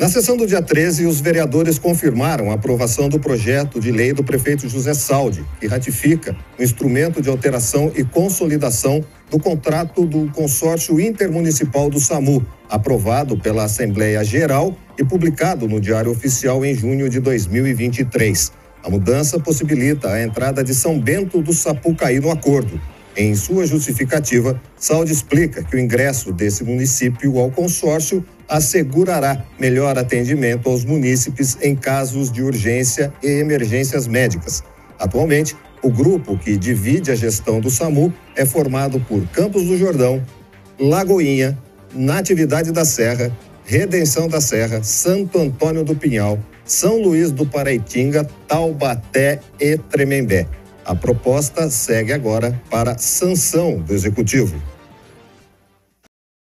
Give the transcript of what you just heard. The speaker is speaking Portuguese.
Na sessão do dia 13, os vereadores confirmaram a aprovação do projeto de lei do prefeito José Saud, que ratifica o instrumento de alteração e consolidação do contrato do consórcio intermunicipal do SAMU, aprovado pela Assembleia Geral e publicado no Diário Oficial em junho de 2023. A mudança possibilita a entrada de São Bento do Sapucaí no acordo. Em sua justificativa, Saud explica que o ingresso desse município ao consórcio assegurará melhor atendimento aos munícipes em casos de urgência e emergências médicas. Atualmente, o grupo que divide a gestão do SAMU é formado por Campos do Jordão, Lagoinha, Natividade da Serra, Redenção da Serra, Santo Antônio do Pinhal, São Luís do Paraitinga, Taubaté e Tremembé. A proposta segue agora para sanção do Executivo.